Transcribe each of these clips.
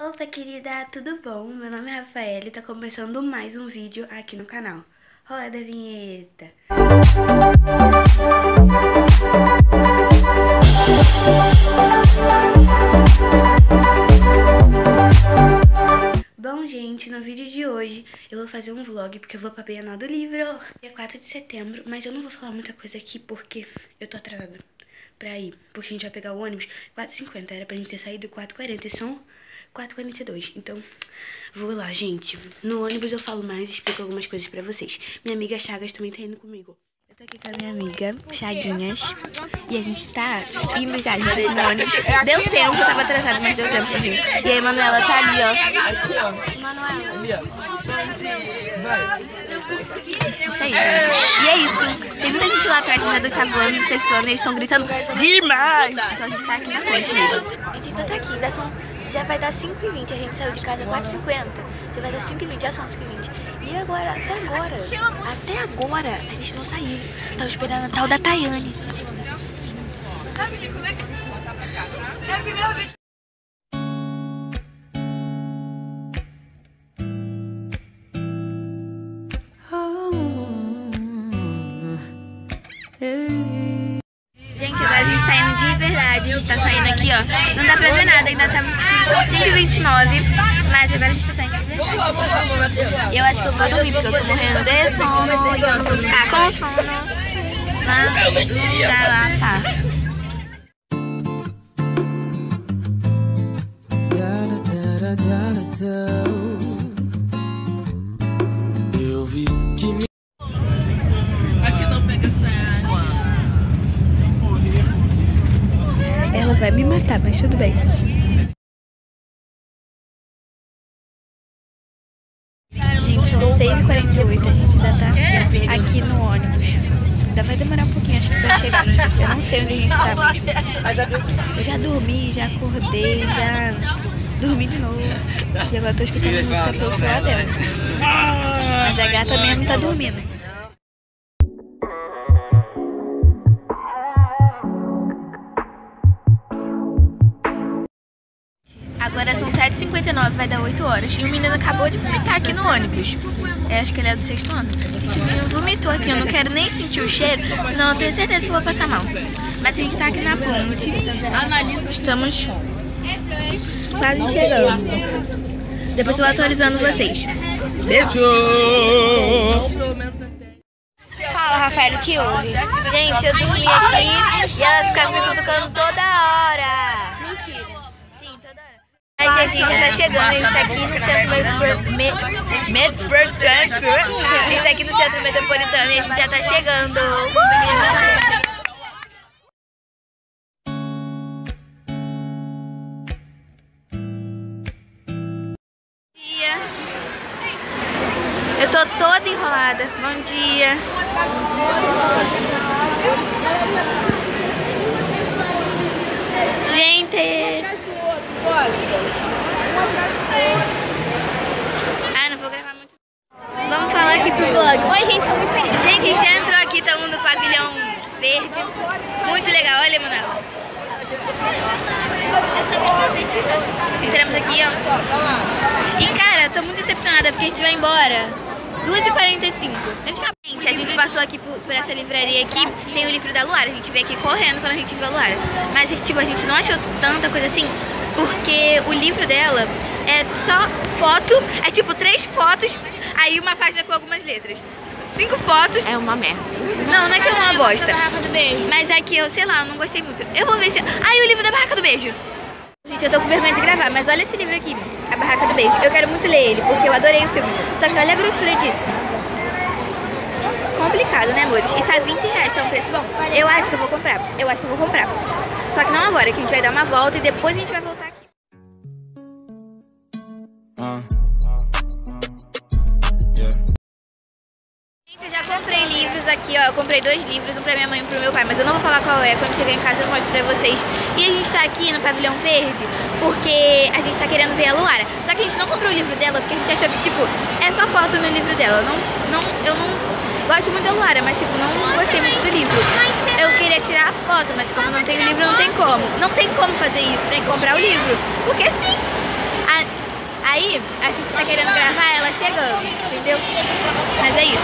Opa, querida, tudo bom? Meu nome é Rafaele e tá começando mais um vídeo aqui no canal. Roda a vinheta! Bom, gente, no vídeo de hoje eu vou fazer um vlog porque eu vou pra Bienal do Livro, dia 4 de setembro, mas eu não vou falar muita coisa aqui porque eu tô atrasada pra ir, porque a gente vai pegar o ônibus 4h50, era pra gente ter saído 4h40 e são 4h42, então vou lá, gente. No ônibus eu falo mais e explico algumas coisas pra vocês. Minha amiga Chagas também tá indo comigo. Eu tô aqui com a minha amiga Chaguinhas e a gente tá indo já no ônibus. Deu tempo, eu tava atrasada, mas deu tempo pra gente. E aí a Manuela tá ali, ó. Isso aí, gente. E é isso. Tem muita gente lá atrás, mas do oitavo ano, do sexto ano, eles estão gritando demais. Então a gente tá aqui na frente mesmo. A gente ainda tá aqui, dá som. Já vai dar 5h20, a gente saiu de casa 4h50. Já vai dar 5h20, já são 5h20. E agora, até agora, a gente não saiu. Tava esperando a tal da Tayane. Gente, agora a gente tá indo de verdade, a gente tá saindo aqui, ó. Não dá pra ver nada, ainda tá muito frio, são 5h29, mas agora a gente tá saindo de verdade. Eu acho que eu vou dormir, porque eu tô morrendo de sono e eu não vou ficar com sono. Mas não dá lá, tá. Vai me matar, mas tudo bem. Gente, são 6h48, a gente ainda tá aqui no ônibus. Ainda vai demorar um pouquinho, acho que pra chegar. Eu não sei onde a gente tá mesmo. Eu já dormi, já acordei, já dormi de novo. E agora eu tô escutando música pelo celular dela. Mas a gata mesmo tá dormindo. Agora são 7h59, vai dar 8 horas. E o menino acabou de vomitar aqui no ônibus. Eu acho que ele é do sexto ano. Gente, o menino vomitou aqui, eu não quero nem sentir o cheiro, senão eu tenho certeza que eu vou passar mal. Mas a gente tá aqui na ponte. Estamos quase chegando. Depois eu vou atualizando vocês. Beijo! Fala, Rafael, que houve? Gente, eu dormi aqui e elas ficaram me cutucando toda hora. Mentira. A gente tá chegando, a gente tá aqui no centro metropolitano. A gente tá aqui no centro metropolitano e a gente já tá chegando. Eu tô toda enrolada. Bom dia. Gente! Ah, não vou gravar muito. Vamos falar aqui pro vlog. Oi, gente, estou muito feliz. Gente, a gente já entrou aqui, estamos no pavilhão verde. Muito legal, olha, Manuel. Entramos aqui, ó. E, cara, eu tô muito decepcionada porque a gente vai embora 2h45. Gente, a gente passou aqui por essa livraria aqui, tem o livro da Luara. A gente veio aqui correndo quando a gente viu a Luara. Mas, tipo, a gente não achou tanta coisa assim, porque o livro dela é só foto, é tipo 3 fotos, aí uma página com algumas letras. 5 fotos. É uma merda. Não, não é que é uma bosta. Barraca do Beijo. Mas é que eu, sei lá, eu não gostei muito. Eu vou ver se... Aí o livro da Barraca do Beijo. Gente, eu tô com vergonha de gravar, mas olha esse livro aqui, A Barraca do Beijo. Eu quero muito ler ele, porque eu adorei o filme. Só que olha a grossura disso. Complicado, né, amores? E tá R$20, tá um preço bom. Eu acho que eu vou comprar. Eu acho que eu vou comprar. Só que não agora, que a gente vai dar uma volta e depois a gente vai voltar aqui. Gente, eu já comprei livros aqui, ó. Eu comprei 2 livros, um pra minha mãe e um pro meu pai. Mas eu não vou falar qual é. Quando chegar em casa eu mostro pra vocês. E a gente tá aqui no pavilhão verde porque a gente tá querendo ver a Luara. Só que a gente não comprou o livro dela porque a gente achou que, tipo, é só foto no livro dela. Eu gosto muito da Luara, mas tipo, não gostei muito do livro. Eu queria tirar a foto, mas como não tem o livro, não tem como. Não tem como fazer isso, tem que comprar o livro. Porque sim. aí a gente tá querendo gravar ela chegando, entendeu? Mas é isso.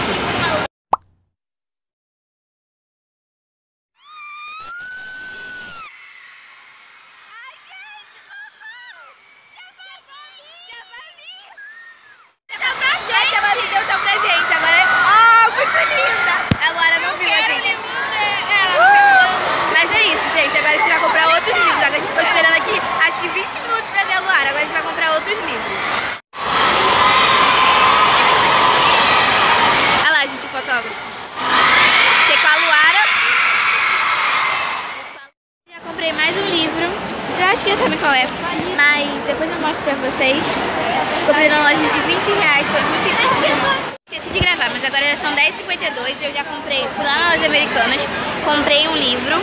Comprei na loja de 20 reais, foi muito divertido. Esqueci de gravar, mas agora já são 10h52 e eu já comprei, fui lá na loja Americanas, comprei um livro,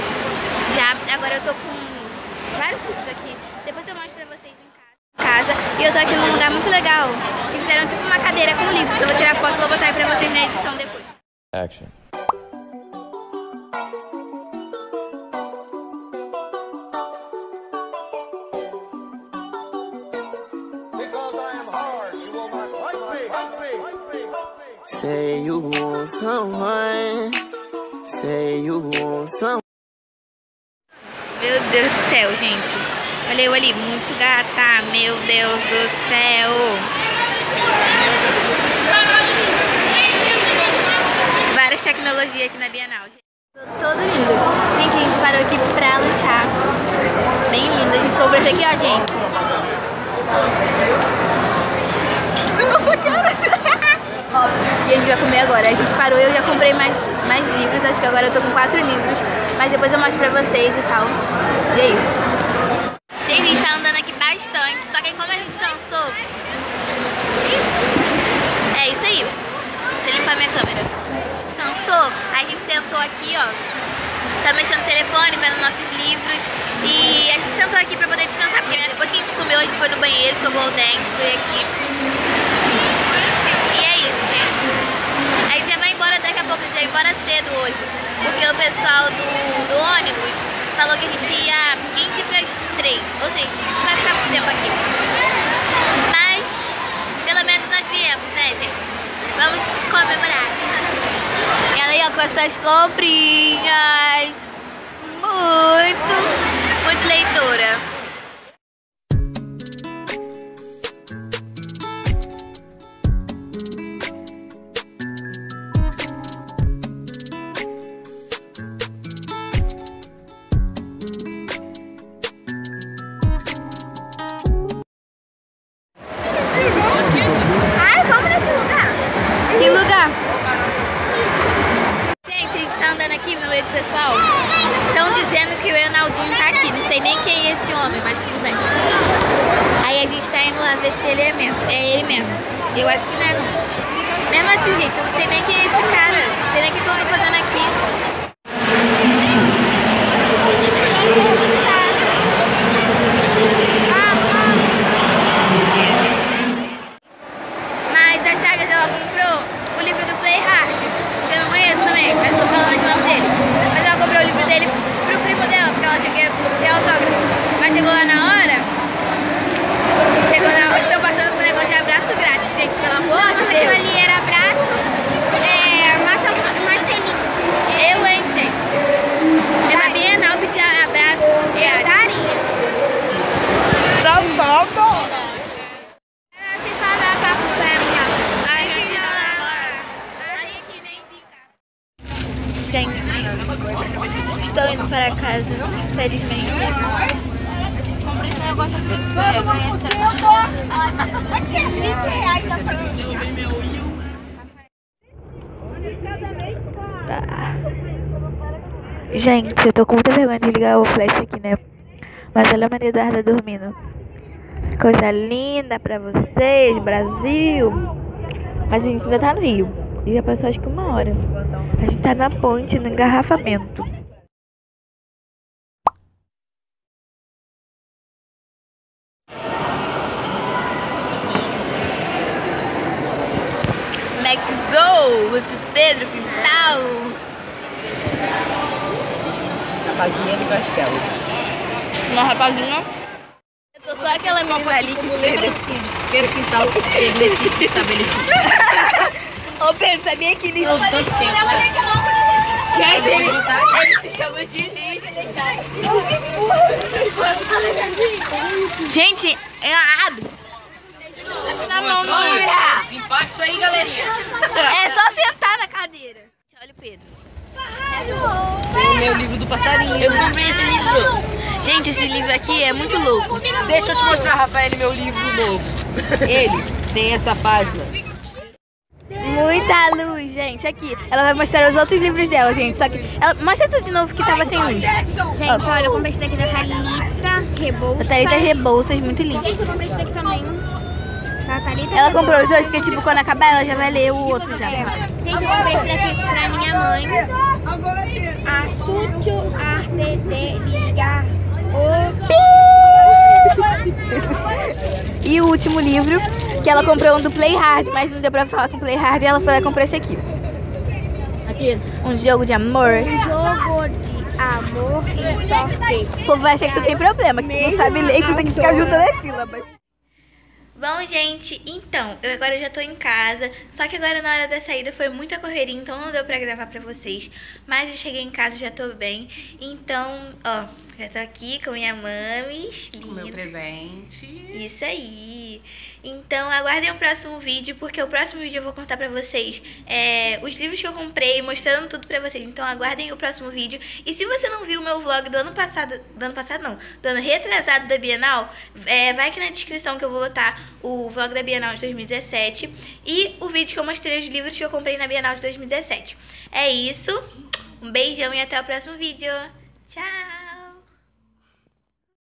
já, agora eu tô com vários livros aqui, depois eu mostro pra vocês em casa, e eu tô aqui num lugar muito legal, e fizeram tipo uma cadeira com livros, eu vou tirar foto e vou botar aí pra vocês na edição depois. Action. Say you want someone, say you want someone. Meu Deus do céu, gente. Olha eu ali, muito gata. Meu Deus do céu. Várias tecnologias aqui na Bienal. Todo lindo. Gente, a gente parou aqui pra lanchar. Bem lindo. A gente comprou isso aqui, ó, gente. Nossa, cara. E a gente vai comer agora. A gente parou, eu já comprei mais livros. Acho que agora eu tô com 4 livros. Mas depois eu mostro pra vocês e tal. E é isso. Gente, a gente tá andando aqui bastante. Só que como a gente cansou... É isso aí. Deixa eu limpar minha câmera. Cansou, a gente sentou aqui, ó. Tá mexendo no telefone, vendo nossos livros. E a gente sentou aqui pra poder descansar. Porque depois que a gente comeu, a gente foi no banheiro, escovou o dente, foi aqui. A gente ia embora cedo hoje, porque o pessoal do ônibus falou que a gente ia 15 para as 3, ou seja, a gente não vai ficar muito tempo aqui. Mas, pelo menos nós viemos, né, gente? Vamos comemorar. E ela ia com essas comprinhas. Muito leitora. Eu acho que não é não. Mesmo assim, gente, eu não sei nem quem é esse cara. Não sei nem o que eu tô fazendo aqui. Mas a Chagas, ela comprou o livro do Play Hard. Eu não conheço também, mas tô falando o nome dele. Mas ela comprou o livro dele pro primo dela, porque ela quer ter autógrafo. Mas chegou lá na hora. Chegou na hora, então passando por um negócio de abraço grátis, gente, pelo amor de Deus. Mas ali era abraço, Marcelinho. Eu, hein, gente. Eu na Bienal pedi abraço grátis. Só volta. Sem falar papo pra minha. Ai, que não. Ai, que nem fica. Gente, estou indo para casa, infelizmente. Eu gosto de eu tinha 20 reais na frente. Gente, eu tô com muita vergonha de ligar o flash aqui, né? Mas olha a Maria Eduarda dormindo. Coisa linda pra vocês, Brasil. Mas a gente ainda tá no Rio. E já passou acho que 1 hora. A gente tá na ponte, no engarrafamento. With Pedro Quintal. Rapazinha de castelo. Uma rapazinha. Eu tô só aquela menina ali que se perdeu. qualquer quintal que seja nesse estabelecimento. Ô Pedro, sabia que eles... Gente, ele se chama de lixo. Gente, é a ave. Desempate isso aí, galerinha. É só sentar na cadeira. Olha o Pedro. É o meu livro do passarinho. Eu comprei esse livro. Gente, esse livro aqui é muito louco. Deixa eu te mostrar, Rafael, meu livro novo. Ele tem essa página. Muita luz, gente. Aqui, ela vai mostrar os outros livros dela, gente. Só que ela mostra tudo de novo que tava sem luz. Gente, olha, eu comprei esse daqui da Thalita Rebouças. A Thalita Rebouças, muito linda. Gente, eu comprei esse daqui também. Ela comprou os dois porque, tipo, quando acabar, ela já vai ler o outro já. Gente, eu comprei esse daqui pra minha mãe. Assunto arte de ligar o... E o último livro... que ela comprou um do Play Hard, mas não deu pra falar com o Play Hard e ela foi lá e comprou esse aqui. Aqui. Um jogo de amor. Um jogo de amor e sorte. O povo vai achar que tu tem problema, que tu não sabe ler e tu tem que ficar juntando as sílabas. Bom, gente, então, eu agora já tô em casa, só que agora na hora da saída foi muita correria, então não deu pra gravar pra vocês. Mas eu cheguei em casa, já tô bem, então, ó, já tô aqui com minha mamis. Com o meu presente. Isso aí. Então, aguardem o próximo vídeo, porque o próximo vídeo eu vou contar pra vocês os livros que eu comprei, mostrando tudo pra vocês. Então, aguardem o próximo vídeo. E se você não viu o meu vlog do ano retrasado da Bienal, vai aqui na descrição que eu vou botar o vlog da Bienal de 2017 e o vídeo que eu mostrei os livros que eu comprei na Bienal de 2017. É isso, um beijão e até o próximo vídeo. Tchau!